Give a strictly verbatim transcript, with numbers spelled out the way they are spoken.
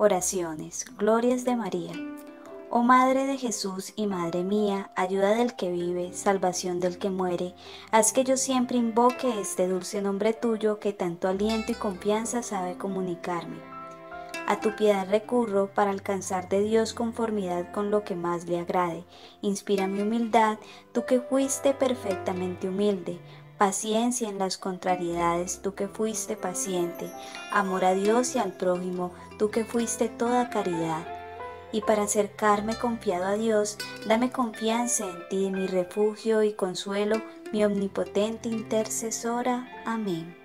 Oraciones, Glorias de María. Oh Madre de Jesús y Madre mía, ayuda del que vive, salvación del que muere, haz que yo siempre invoque este dulce nombre tuyo que tanto aliento y confianza sabe comunicarme. A tu piedad recurro para alcanzar de Dios conformidad con lo que más le agrade. Inspira mi humildad, tú que fuiste perfectamente humilde. Paciencia en las contrariedades, tú que fuiste paciente. Amor a Dios y al prójimo, tú que fuiste toda caridad. Y para acercarme confiado a Dios, dame confianza en ti, mi refugio y consuelo, mi omnipotente intercesora. Amén.